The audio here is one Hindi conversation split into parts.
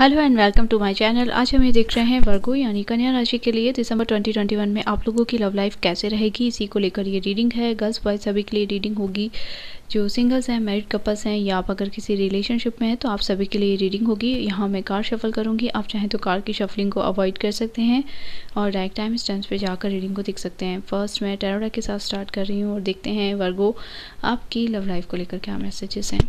Hello and welcome to my channel. आज हम ये देख रहे हैं वर्गो यानी कन्या राशि के लिए दिसंबर 2021 में आप लोगों की लव लाइफ कैसे रहेगी, इसी को लेकर ये रीडिंग है। गर्ल्स बॉयज सभी के लिए रीडिंग होगी, जो सिंगल्स हैं, मैरिड कपल्स हैं या आप अगर किसी रिलेशनशिप में हैं तो आप सभी के लिए रीडिंग होगी। यहाँ मैं कार्ड शफल करूँगी, आप चाहें तो कार्ड की शफलिंग को अवॉइड कर सकते हैं और डायरेक्ट टाइम स्टैंड पर जाकर रीडिंग को देख सकते हैं। फर्स्ट मैं टैरो डेक के साथ स्टार्ट कर रही हूँ और देखते हैं वर्गो आपकी लव लाइफ को लेकर क्या मैसेजेस हैं।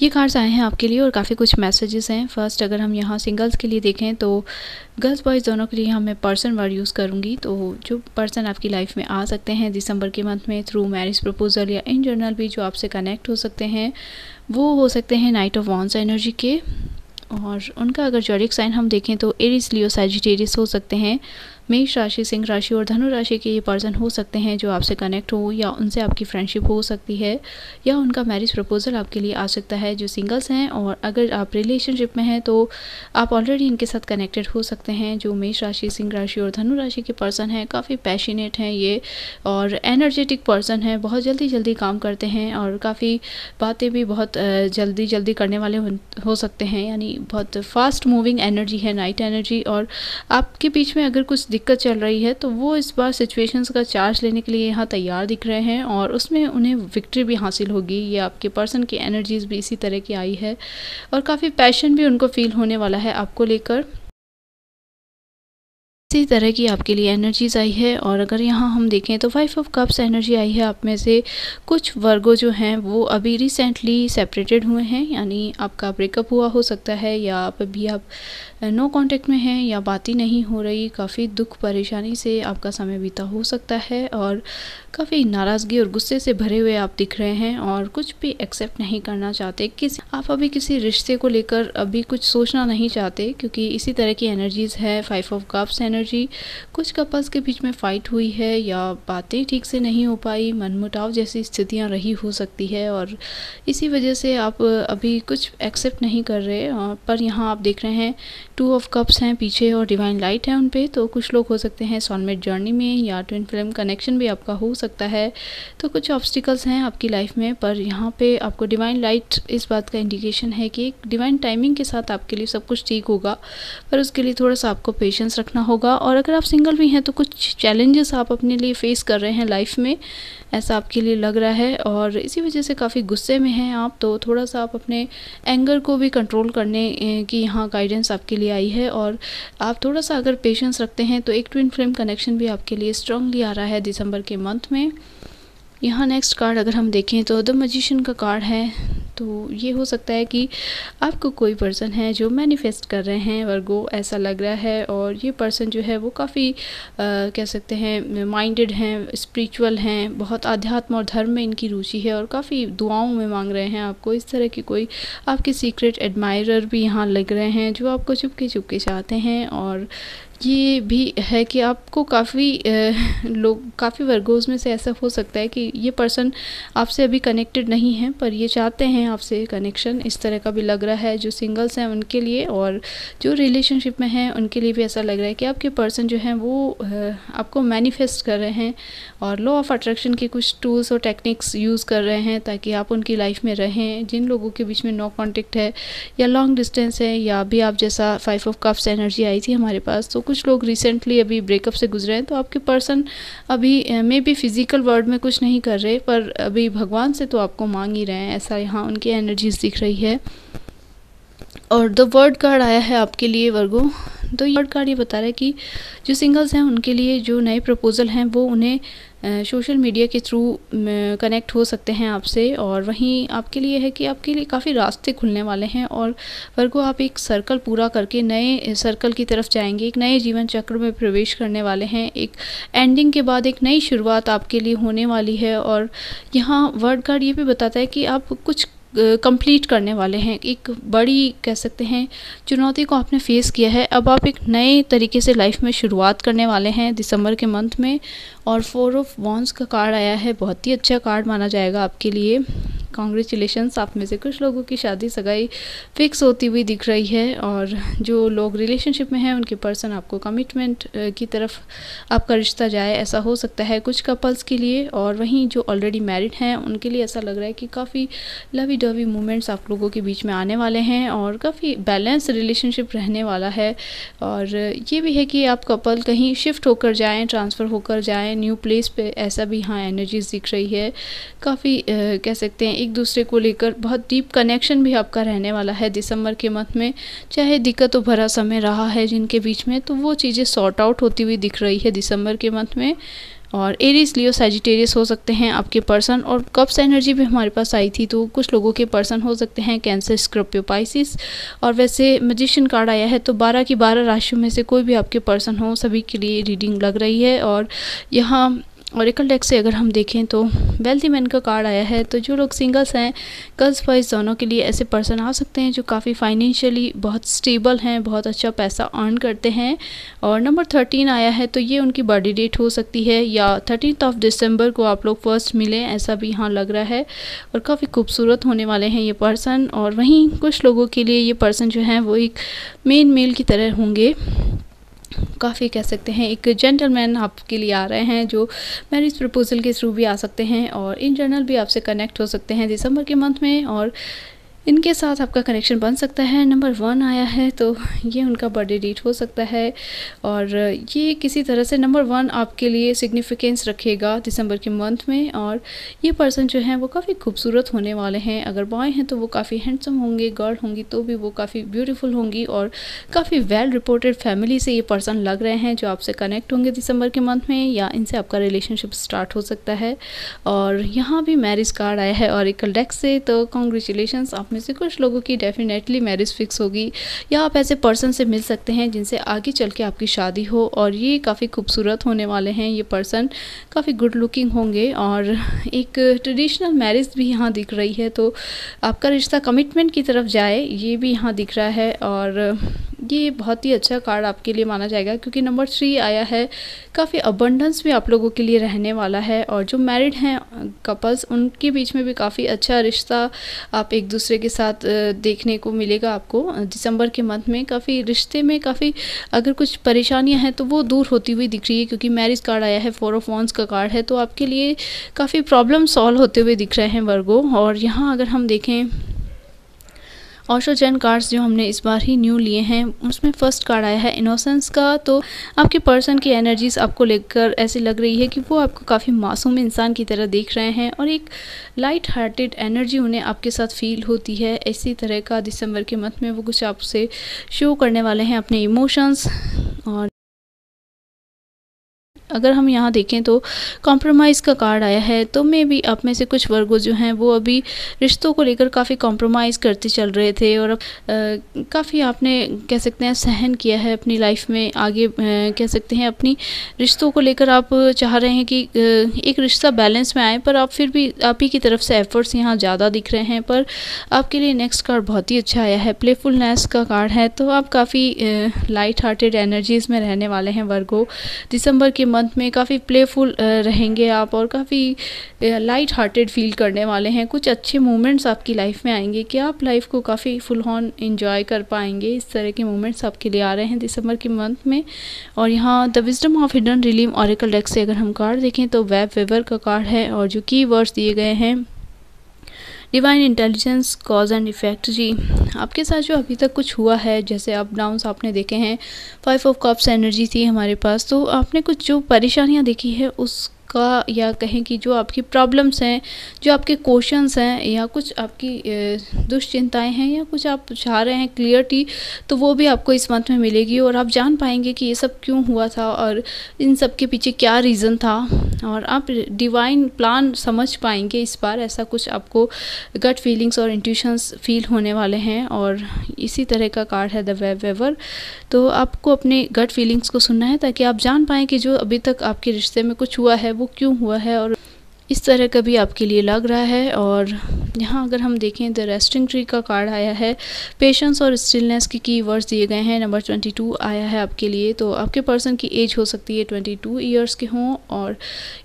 ये कार्ड्स आए हैं आपके लिए और काफ़ी कुछ मैसेजेस हैं। फर्स्ट अगर हम यहाँ सिंगल्स के लिए देखें तो गर्ल्स बॉयज़ दोनों के लिए यहाँ मैं पर्सन वर्ड यूज़ करूँगी, तो जो पर्सन आपकी लाइफ में आ सकते हैं दिसंबर के मंथ में थ्रू मैरिज प्रपोजल या इन जनरल भी जो आपसे कनेक्ट हो सकते हैं वो हो सकते हैं नाइट ऑफ वॉन्स एनर्जी के। और उनका अगर जॉडिक साइन हम देखें तो एरिस, लियो, सैजिटेरियस हो सकते हैं। मेष राशि, सिंह राशि और धनु राशि के ये पर्सन हो सकते हैं जो आपसे कनेक्ट हो या उनसे आपकी फ्रेंडशिप हो सकती है या उनका मैरिज प्रपोजल आपके लिए आ सकता है। जो सिंगल्स हैं और अगर आप रिलेशनशिप में हैं तो आप ऑलरेडी इनके साथ कनेक्टेड हो सकते हैं। जो मेष राशि, सिंह राशि और धनु राशि के पर्सन हैं काफ़ी पैशनेट हैं ये और एनर्जेटिक पर्सन हैं, बहुत जल्दी जल्दी काम करते हैं और काफ़ी बातें भी बहुत जल्दी जल्दी करने वाले हो सकते हैं, यानी बहुत फास्ट मूविंग एनर्जी है नाइट एनर्जी। और आपके बीच में अगर कुछ दिक्कत चल रही है तो वो इस बार सिचुएशंस का चार्ज लेने के लिए यहाँ तैयार दिख रहे हैं और उसमें उन्हें विक्ट्री भी हासिल होगी। ये आपके पर्सन की एनर्जीज भी इसी तरह की आई है और काफ़ी पैशन भी उनको फील होने वाला है आपको लेकर, इसी तरह की आपके लिए एनर्जीज आई है। और अगर यहाँ हम देखें तो फाइव ऑफ कप्स एनर्जी आई है। आप में से कुछ वर्गो जो हैं वो अभी रिसेंटली सेपरेटेड हुए हैं, यानी आपका ब्रेकअप हुआ हो सकता है या आप नो कांटेक्ट में हैं या बात ही नहीं हो रही, काफ़ी दुख परेशानी से आपका समय बीता हो सकता है और काफ़ी नाराज़गी और गुस्से से भरे हुए आप दिख रहे हैं और कुछ भी एक्सेप्ट नहीं करना चाहते। आप अभी किसी रिश्ते को लेकर अभी कुछ सोचना नहीं चाहते क्योंकि इसी तरह की एनर्जीज़ है फाइव ऑफ कप्स एनर्जी। कुछ कपल्स के बीच में फाइट हुई है या बातें ठीक से नहीं हो पाई, मनमुटाव जैसी स्थितियां रही हो सकती है और इसी वजह से आप अभी कुछ एक्सेप्ट नहीं कर रहे। पर यहाँ आप देख रहे हैं टू ऑफ कप्स हैं पीछे और डिवाइन लाइट है उन पे, तो कुछ लोग हो सकते हैं सोलमेट जर्नी में या ट्विन फ्लेम कनेक्शन भी आपका हो सकता है। तो कुछ ऑब्स्टिकल्स हैं आपकी लाइफ में, पर यहाँ पर आपको डिवाइन लाइट इस बात का इंडिकेशन है कि डिवाइन टाइमिंग के साथ आपके लिए सब कुछ ठीक होगा, पर उसके लिए थोड़ा सा आपको पेशेंस रखना होगा। और अगर आप सिंगल भी हैं तो कुछ चैलेंजेस आप अपने लिए फेस कर रहे हैं लाइफ में, ऐसा आपके लिए लग रहा है और इसी वजह से काफ़ी गुस्से में हैं आप, तो थोड़ा सा आप अपने एंगर को भी कंट्रोल करने की यहाँ गाइडेंस आपके लिए आई है। और आप थोड़ा सा अगर पेशेंस रखते हैं तो एक ट्विन फ्लेम कनेक्शन भी आपके लिए स्ट्रांगली आ रहा है दिसंबर के मंथ में। यहाँ नेक्स्ट कार्ड अगर हम देखें तो द मैजिशियन का कार्ड है, तो ये हो सकता है कि आपको कोई पर्सन है जो मैनिफेस्ट कर रहे हैं वर्गो, ऐसा लग रहा है। और ये पर्सन जो है वो काफ़ी कह सकते हैं माइंडेड हैं, स्पिरिचुअल हैं, बहुत आध्यात्म और धर्म में इनकी रुचि है और काफ़ी दुआओं में मांग रहे हैं आपको। इस तरह की कोई आपके सीक्रेट एडमायरर भी यहाँ लग रहे हैं जो आपको चुपके चुपके चाहते हैं। और ये भी है कि आपको काफ़ी लोग काफ़ी वर्गोज में से ऐसा हो सकता है कि ये पर्सन आपसे अभी कनेक्टेड नहीं है पर ये चाहते हैं आपसे कनेक्शन, इस तरह का भी लग रहा है जो सिंगल्स हैं उनके लिए। और जो रिलेशनशिप में हैं उनके लिए भी ऐसा लग रहा है कि आपके पर्सन जो हैं वो आपको मैनिफेस्ट कर रहे हैं और लॉ ऑफ अट्रैक्शन के कुछ टूल्स और टेक्निक्स यूज़ कर रहे हैं ताकि आप उनकी लाइफ में रहें। जिन लोगों के बीच में नो कॉन्टेक्ट है या लॉन्ग डिस्टेंस है या अभी आप जैसा फाइव ऑफ कप्स एनर्जी आई थी हमारे पास, तो कुछ लोग रिसेंटली अभी ब्रेकअप से गुजरे हैं, तो आपके पर्सन अभी मे बी फिजिकल वर्ल्ड में कुछ नहीं कर रहे, पर अभी भगवान से तो आपको मांग ही रहे हैं, ऐसा यहाँ उनकी एनर्जीज दिख रही है। और द वर्ड कार्ड आया है आपके लिए वर्गो, तो ये वर्ड कार्ड ये बता रहा है कि जो सिंगल्स हैं उनके लिए जो नए प्रपोजल हैं वो उन्हें सोशल मीडिया के थ्रू कनेक्ट हो सकते हैं आपसे। और वहीं आपके लिए है कि आपके लिए काफ़ी रास्ते खुलने वाले हैं और वर्गो आप एक सर्कल पूरा करके नए सर्कल की तरफ जाएंगे, एक नए जीवन चक्र में प्रवेश करने वाले हैं। एक एंडिंग के बाद एक नई शुरुआत आपके लिए होने वाली है। और यहाँ वर्ड कार्ड ये भी बताता है कि आप कुछ कंप्लीट करने वाले हैं, एक बड़ी कह सकते हैं चुनौती को आपने फेस किया है, अब आप एक नए तरीके से लाइफ में शुरुआत करने वाले हैं दिसंबर के मंथ में। और 4 ऑफ वॉन्ड्स का कार्ड आया है, बहुत ही अच्छा कार्ड माना जाएगा आपके लिए। कॉन्ग्रेचुलेशंस, आप में से कुछ लोगों की शादी सगाई फिक्स होती हुई दिख रही है। और जो लोग रिलेशनशिप में हैं उनके पर्सन आपको कमिटमेंट की तरफ आपका रिश्ता जाए, ऐसा हो सकता है कुछ कपल्स के लिए। और वहीं जो ऑलरेडी मैरिड हैं उनके लिए ऐसा लग रहा है कि काफ़ी लवी डवी मूवमेंट्स आप लोगों के बीच में आने वाले हैं और काफ़ी बैलेंस रिलेशनशिप रहने वाला है। और ये भी है कि आप कपल कहीं शिफ्ट होकर जाएँ, ट्रांसफ़र होकर जाएँ न्यू प्लेस पर, ऐसा भी यहाँ एनर्जीज दिख रही है। काफ़ी कह सकते हैं एक दूसरे को लेकर बहुत डीप कनेक्शन भी आपका रहने वाला है दिसंबर के मंथ में। चाहे दिक्कतों भरा समय रहा है जिनके बीच में, तो वो चीज़ें सॉर्ट आउट होती हुई दिख रही है दिसंबर के मंथ में। और एरीज, लियो, सैजिटेरियस हो सकते हैं आपके पर्सन। और कप्स एनर्जी भी हमारे पास आई थी, तो कुछ लोगों के पर्सन हो सकते हैं कैंसर, स्कॉर्पियो, पाइसिस। और वैसे मैजिशियन कार्ड आया है, तो 12 की 12 राशियों में से कोई भी आपके पर्सन हो, सभी के लिए रीडिंग लग रही है। और यहाँ ऑरेकल डेक से अगर हम देखें तो वेल्थी मैन का कार्ड आया है, तो जो लोग सिंगल्स हैं गर्ल्स बॉयज़ दोनों के लिए ऐसे पर्सन आ सकते हैं जो काफ़ी फाइनेंशियली बहुत स्टेबल हैं, बहुत अच्छा पैसा अर्न करते हैं। और नंबर 13 आया है, तो ये उनकी बर्थडे डेट हो सकती है या 13 दिसंबर को आप लोग फर्स्ट मिलें, ऐसा भी यहाँ लग रहा है। और काफ़ी खूबसूरत होने वाले हैं ये पर्सन। और वहीं कुछ लोगों के लिए ये पर्सन जो हैं वो एक मेन मेल की तरह होंगे, काफ़ी कह सकते हैं एक जेंटलमैन आपके लिए आ रहे हैं जो मैरिज प्रपोजल के थ्रू भी आ सकते हैं और इन जनरल भी आपसे कनेक्ट हो सकते हैं दिसंबर के मंथ में और इनके साथ आपका कनेक्शन बन सकता है। नंबर 1 आया है, तो ये उनका बर्थडे डेट हो सकता है और ये किसी तरह से नंबर 1 आपके लिए सिग्निफिकेंस रखेगा दिसंबर के मंथ में। और ये पर्सन जो हैं वो काफ़ी खूबसूरत होने वाले हैं। अगर बॉय हैं तो वो काफ़ी हैंडसम होंगे, गर्ल होंगी तो भी वो काफ़ी ब्यूटीफुल होंगी। और काफ़ी वेल रिपोर्टेड फैमिली से ये पर्सन लग रहे हैं जो आपसे कनेक्ट होंगे दिसंबर के मंथ में, या इनसे आपका रिलेशनशिप स्टार्ट हो सकता है। और यहाँ भी मैरिज कार्ड आया है ऑरेकल डेक से, तो कॉन्ग्रेचुलेशंस, आप में से कुछ लोगों की डेफिनेटली मैरिज फिक्स होगी या आप ऐसे पर्सन से मिल सकते हैं जिनसे आगे चल के आपकी शादी हो। और ये काफ़ी खूबसूरत होने वाले हैं, ये पर्सन काफ़ी गुड लुकिंग होंगे। और एक ट्रेडिशनल मैरिज भी यहाँ दिख रही है, तो आपका रिश्ता कमिटमेंट की तरफ जाए ये भी यहाँ दिख रहा है। और ये बहुत ही अच्छा कार्ड आपके लिए माना जाएगा क्योंकि नंबर 3 आया है, काफ़ी अबंडेंस भी आप लोगों के लिए रहने वाला है। और जो मैरिड हैं कपल्स उनके बीच में भी काफ़ी अच्छा रिश्ता आप एक दूसरे के साथ देखने को मिलेगा आपको दिसंबर के मंथ में। काफ़ी रिश्ते में काफ़ी अगर कुछ परेशानियां हैं तो वो दूर होती हुई दिख रही है क्योंकि मैरिज कार्ड आया है, 4 ऑफ वॉन्ड्स का कार्ड है, तो आपके लिए काफ़ी प्रॉब्लम सॉल्व होते हुए दिख रहे हैं वर्गो। और यहाँ अगर हम देखें ओशो जैन कार्ड्स जो हमने इस बार ही न्यू लिए हैं उसमें फर्स्ट कार्ड आया है इनोसेंस का, तो आपके पर्सन की एनर्जीज आपको लेकर ऐसे लग रही है कि वो आपको काफ़ी मासूम इंसान की तरह देख रहे हैं और एक लाइट हार्टेड एनर्जी उन्हें आपके साथ फील होती है। इसी तरह का दिसंबर के मंथ में वो कुछ आपसे शो करने वाले हैं अपने इमोशंस। और अगर हम यहाँ देखें तो कॉम्प्रोमाइज़ का कार्ड आया है, तो मे भी आप में से कुछ वर्गों जो हैं वो अभी रिश्तों को लेकर काफ़ी कॉम्प्रोमाइज़ करते चल रहे थे और अब काफ़ी आपने कह सकते हैं सहन किया है अपनी लाइफ में। आगे कह सकते हैं अपनी रिश्तों को लेकर आप चाह रहे हैं कि एक रिश्ता बैलेंस में आए, पर आप फिर भी आप ही की तरफ से एफर्ट्स यहाँ ज़्यादा दिख रहे हैं। पर आपके लिए नेक्स्ट कार्ड बहुत ही अच्छा आया है, प्लेफुलनेस का कार्ड है, तो आप काफ़ी लाइट हार्टेड एनर्जीज़ में रहने वाले हैं वर्गो। दिसंबर के मंथ में काफ़ी प्लेफुल रहेंगे आप और काफ़ी लाइट हार्टेड फील करने वाले हैं। कुछ अच्छे मोमेंट्स आपकी लाइफ में आएंगे कि आप लाइफ को काफ़ी फुल ऑन एंजॉय कर पाएंगे, इस तरह के मोमेंट्स आपके लिए आ रहे हैं दिसंबर के मंथ में। और यहाँ the wisdom of hidden realm oracle deck से अगर हम कार्ड देखें तो वेब वेवर का कार्ड है और जो की वर्ड्स दिए गए हैं divine intelligence cause and effect. जी आपके साथ जो अभी तक कुछ हुआ है, जैसे अप डाउन्स आपने देखे हैं, 5 ऑफ कप्स एनर्जी थी हमारे पास, तो आपने कुछ जो परेशानियां देखी है उसका, या कहें कि जो आपकी प्रॉब्लम्स हैं, जो आपके क्वेश्चंस हैं, या कुछ आपकी दुश्चिंताएं हैं, या कुछ आप चाह रहे हैं क्लियरिटी, तो वो भी आपको इस मंथ में मिलेगी और आप जान पाएंगे कि ये सब क्यों हुआ था और इन सब के पीछे क्या रीज़न था, और आप डिवाइन प्लान समझ पाएंगे इस बार। ऐसा कुछ आपको गट फीलिंग्स और इंट्यूशंस फील होने वाले हैं, और इसी तरह का कार्ड है द वेब वेवर। तो आपको अपने गट फीलिंग्स को सुनना है ताकि आप जान पाएँ कि जो अभी तक आपके रिश्ते में कुछ हुआ है वो क्यों हुआ है और इस तरह का भी आपके लिए लग रहा है। और यहाँ अगर हम देखें द रेस्टिंग ट्री का कार्ड आया है, पेशेंस और स्टिलनेस के की वर्ड्स दिए गए हैं, नंबर 22 आया है आपके लिए। तो आपके पर्सन की एज हो सकती है 22 ईयर्स के हों, और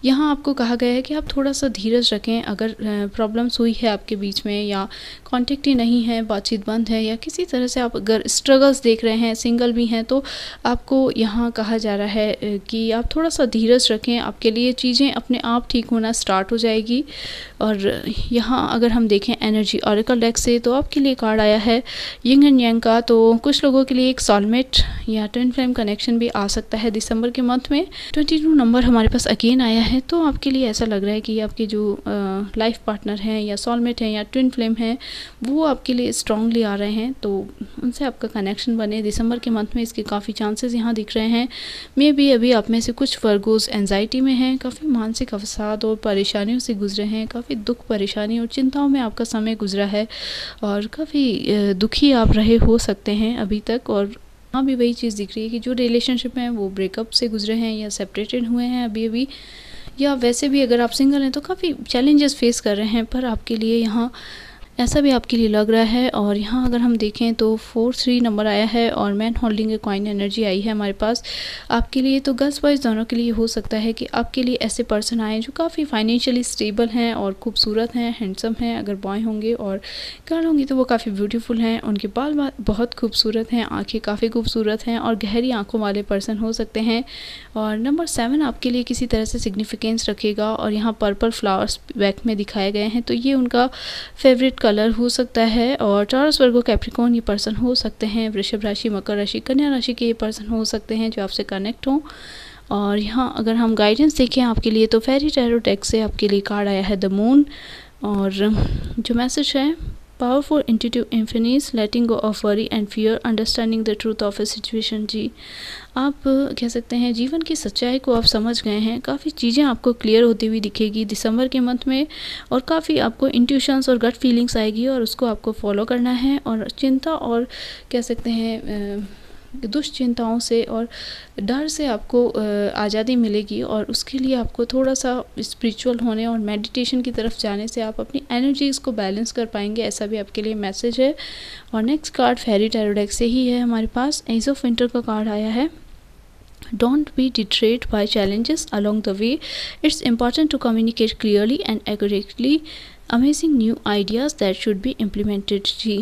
यहाँ आपको कहा गया है कि आप थोड़ा सा धीरज रखें। अगर प्रॉब्लम्स हुई है आपके बीच में, या कॉन्टेक्ट ही नहीं है, बातचीत बंद है, या किसी तरह से आप अगर स्ट्रगल्स देख रहे हैं, सिंगल भी हैं, तो आपको यहाँ कहा जा रहा है कि आप थोड़ा सा धीरज रखें। आपके लिए चीज़ें अपने आप ठीक होना स्टार्ट हो जाएगी। और यहाँ अगर हम देखें एनर्जी ऑरेकल डेक से, तो आपके लिए कार्ड आया है यिंग एंड यांग का। तो कुछ लोगों के लिए एक सॉलमेट या ट्विन फ्लेम कनेक्शन भी आ सकता है दिसंबर के मंथ में। 22 नंबर हमारे पास अगेन आया है, तो आपके लिए ऐसा लग रहा है कि आपके जो लाइफ पार्टनर हैं, या सॉलमेट हैं, या ट्विन फ्लेम हैं, वो आपके लिए स्ट्रांगली आ रहे हैं, तो उनसे आपका कनेक्शन बने दिसंबर के मंथ में। इसके काफ़ी चांसेस यहाँ दिख रहे हैं। मे बी अभी आप में से कुछ वर्गोज एंजाइटी में हैं, काफ़ी मानसिक अवसाद और परेशानियों से गुजरे हैं, काफ़ी दुख परेशानी और चिंताओं में आपका समय गुजरा है, और काफ़ी दुखी आप रहे हो सकते हैं अभी तक। और यहाँ भी वही चीज़ दिख रही है कि जो रिलेशनशिप हैं वो ब्रेकअप से गुजरे हैं, या सेपरेटेड हुए हैं अभी अभी, या वैसे भी अगर आप सिंगल हैं तो काफ़ी चैलेंजेस फेस कर रहे हैं, पर आपके लिए यहाँ ऐसा भी आपके लिए लग रहा है। और यहाँ अगर हम देखें तो 43 नंबर आया है और man holding a coin energy आई है हमारे पास आपके लिए। तो गर्ल्स बॉयज़ दोनों के लिए हो सकता है कि आपके लिए ऐसे पर्सन आए जो काफ़ी फाइनेंशियली स्टेबल हैं और खूबसूरत हैं, हैंडसम हैं अगर बॉय होंगे, और गर्ल होंगी तो वो काफ़ी ब्यूटीफुल हैं, उनके बाल बहुत खूबसूरत हैं, आँखें काफ़ी खूबसूरत हैं, और गहरी आँखों वाले पर्सन हो सकते हैं। और नंबर 7 आपके लिए किसी तरह से सिग्निफिकेंस रखेगा, और यहाँ पर्पल फ्लावर्स बैक में दिखाए गए हैं, तो ये उनका फेवरेट कलर हो सकता है। और टॉरस, वर्गो, कैप्रिकॉर्न ये पर्सन हो सकते हैं, वृषभ राशि, मकर राशि, कन्या राशि के ये पर्सन हो सकते हैं जो आपसे कनेक्ट हों। और यहाँ अगर हम गाइडेंस देखें आपके लिए, तो फेरी टैरो डेक से आपके लिए कार्ड आया है द मून, और जो मैसेज है powerful intuitive इन्फिनिस, letting go of worry and fear, understanding the truth of a situation. जी आप कह सकते हैं जीवन की सच्चाई को आप समझ गए हैं, काफ़ी चीज़ें आपको क्लियर होती हुई दिखेगी दिसंबर के मंथ में, और काफ़ी आपको इंट्यूशंस और गट फीलिंग्स आएगी और उसको आपको फॉलो करना है। और चिंता और कह सकते हैं दुश्चिंताओं से और डर से आपको आज़ादी मिलेगी, और उसके लिए आपको थोड़ा सा स्पिरिचुअल होने और मेडिटेशन की तरफ जाने से आप अपनी एनर्जीज़ को बैलेंस कर पाएंगे, ऐसा भी आपके लिए मैसेज है। और next card fairy tarot deck से ही है हमारे पास, एज ऑफ विंटर का कार्ड आया है। Don't be deterred by challenges along the way. It's important to communicate clearly and accurately. Amazing new ideas that should be implemented. जी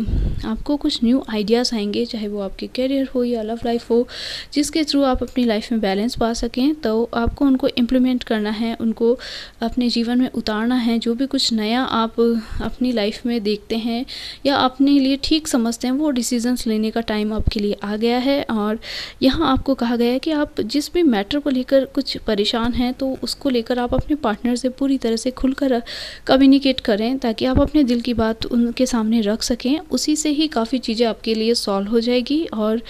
आपको कुछ न्यू आइडियाज़ आएंगे, चाहे वो आपके करियर हो या लव लाइफ हो, जिसके थ्रू आप अपनी लाइफ में बैलेंस पा सकें, तो आपको उनको इम्प्लीमेंट करना है, उनको अपने जीवन में उतारना है। जो भी कुछ नया आप अपनी लाइफ में देखते हैं या अपने लिए ठीक समझते हैं, वो डिसीजंस लेने का टाइम आपके लिए आ गया है। और यहाँ आपको कहा गया है कि आप जिस भी मैटर को लेकर कुछ परेशान हैं, तो उसको लेकर आप अपने पार्टनर से पूरी तरह से खुलकर कम्युनिकेट करें, ताकि आप अपने दिल की बात उनके सामने रख सकें, उसी से ही काफ़ी चीज़ें आपके लिए सॉल्व हो जाएगी। और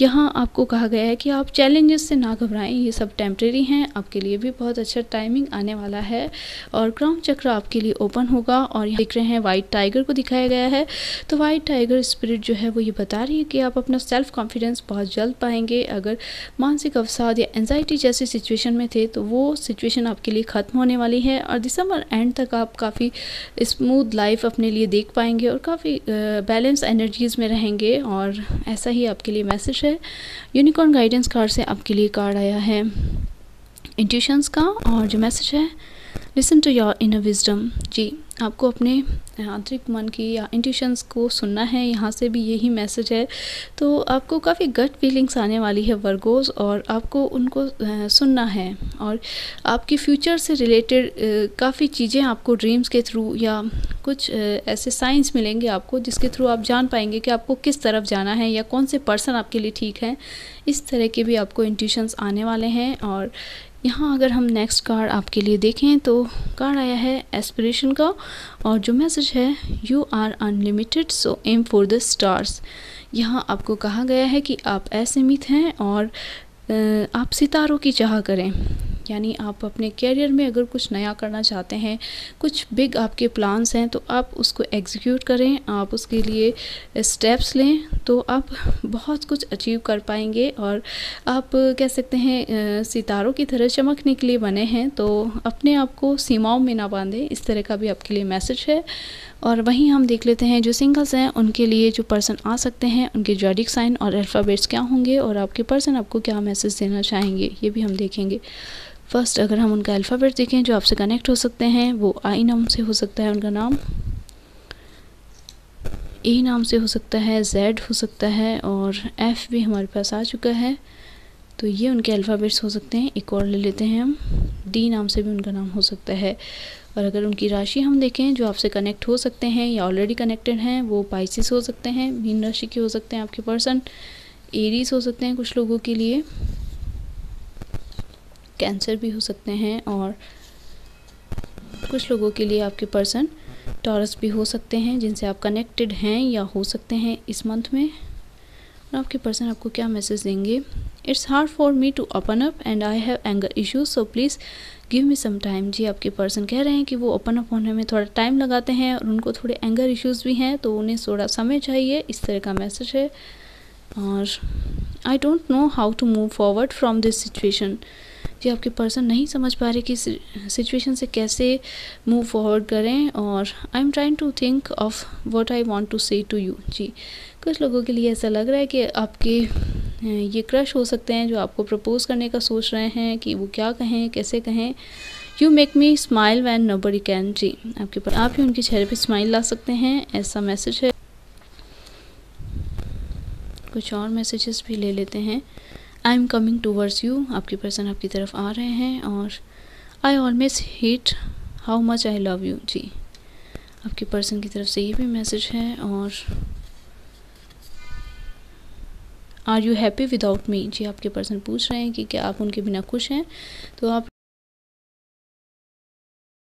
यहाँ आपको कहा गया है कि आप चैलेंजेस से ना घबराएं, ये सब टेम्प्रेरी हैं, आपके लिए भी बहुत अच्छा टाइमिंग आने वाला है। और क्राउन चक्र आपके लिए ओपन होगा, और यहाँ देख रहे हैं वाइट टाइगर को दिखाया गया है, तो वाइट टाइगर स्पिरिट जो है वो ये बता रही है कि आप अपना सेल्फ कॉन्फिडेंस बहुत जल्द पाएंगे। अगर मानसिक अवसाद या एंजाइटी जैसी सिचुएशन में थे, तो वो सिचुएशन आपके लिए ख़त्म होने वाली है, और दिसंबर एंड तक आप काफ़ी स्मूथ लाइफ अपने लिए देख पाएंगे और काफ़ी बैलेंस एनर्जीज़ में रहेंगे, और ऐसा ही आपके लिए मैसेज है। यूनिकॉर्न गाइडेंस कार्ड से आपके लिए कार्ड आया है इंट्यूशंस का, और जो मैसेज है listen to your inner wisdom. जी आपको अपने आंतरिक मन की या इंट्यूशंस को सुनना है, यहाँ से भी यही मैसेज है। तो आपको काफ़ी गट फीलिंग्स आने वाली है वर्गोस, और आपको उनको सुनना है। और आपकी फ्यूचर से रिलेटेड काफ़ी चीज़ें आपको ड्रीम्स के थ्रू या कुछ ऐसे साइंस मिलेंगे आपको, जिसके थ्रू आप जान पाएंगे कि आपको किस तरफ जाना है या कौन से पर्सन आपके लिए ठीक है। इस तरह के भी आपको इंट्यूशंस आने वाले हैं। और यहाँ अगर हम नेक्स्ट कार्ड आपके लिए देखें तो कार्ड आया है एस्पिरेशन का, और जो मैसेज है you are unlimited so aim for the stars. यहाँ आपको कहा गया है कि आप असीमित हैं और आप सितारों की चाह करें, यानी आप अपने कैरियर में अगर कुछ नया करना चाहते हैं, कुछ बिग आपके प्लान्स हैं, तो आप उसको एग्जीक्यूट करें, आप उसके लिए स्टेप्स लें, तो आप बहुत कुछ अचीव कर पाएंगे। और आप कह सकते हैं सितारों की तरह चमकने के लिए बने हैं, तो अपने आप को सीमाओं में ना बांधें। इस तरह का भी आपके लिए मैसेज है। और वहीं हम देख लेते हैं जो सिंगल्स हैं उनके लिए जो पर्सन आ सकते हैं, उनके जॉडिक साइन और अल्फ़ाबेट्स क्या होंगे और आपके पर्सन आपको क्या मैसेज देना चाहेंगे, ये भी हम देखेंगे। फर्स्ट अगर हम उनका अल्फ़ाबेट देखें जो आपसे कनेक्ट हो सकते हैं, वो आई नाम से हो सकता है उनका नाम, ए नाम से हो सकता है, जेड हो सकता है, और एफ़ भी हमारे पास आ चुका है, तो ये उनके अल्फ़ाबेट्स हो सकते हैं। एक और ले लेते हैं हम, डी नाम से भी उनका नाम हो सकता है। और अगर उनकी राशि हम देखें जो आपसे कनेक्ट हो सकते हैं या ऑलरेडी कनेक्टेड हैं, वो पाइसिस हो सकते हैं, मीन राशि के हो सकते हैं आपके पर्सन, एरीज हो सकते हैं कुछ लोगों के लिए, कैंसर भी हो सकते हैं, और कुछ लोगों के लिए आपके पर्सन टॉरस भी हो सकते हैं, जिनसे आप कनेक्टेड हैं या हो सकते हैं इस मंथ में। और आपके पर्सन आपको क्या मैसेज देंगे, it's hard for me to open up and I have anger issues so please give me some time. जी आपके पर्सन कह रहे हैं कि वो ओपन अप होने में थोड़ा टाइम लगाते हैं और उनको थोड़े एंगर इश्यूज़ भी हैं, तो उन्हें थोड़ा समय चाहिए। इस तरह का मैसेज है। और I don't know how to move forward from this situation. जी आपके पर्सन नहीं समझ पा रहे कि सिचुएशन से कैसे मूव फॉरवर्ड करें, और I am trying to think of what I want to say to you. जी कुछ लोगों के लिए ऐसा लग रहा है कि आपके ये क्रश हो सकते हैं जो आपको प्रपोज़ करने का सोच रहे हैं, कि वो क्या कहें, कैसे कहें। You make me smile when nobody can. जी आपके पर आप ही उनके चेहरे पर स्माइल ला सकते हैं, ऐसा मैसेज है। कुछ और मैसेजेस भी ले लेते हैं। I am coming towards you, आपके पर्सन आपकी तरफ आ रहे हैं। और I always hate how much I love you. जी आपके पर्सन की तरफ से ये भी मैसेज है। और are you happy without me. जी आपके पर्सन पूछ रहे हैं कि क्या आप उनके बिना खुश हैं, तो आप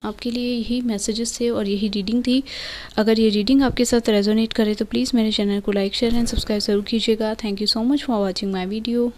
आपके लिए यही मैसेजेस थे और यही रीडिंग थी। अगर ये रीडिंग आपके साथ रेजोनेट करे तो प्लीज़ मेरे चैनल को लाइक, शेयर एंड सब्सक्राइब ज़रूर कीजिएगा। Thank you so much for watching my video.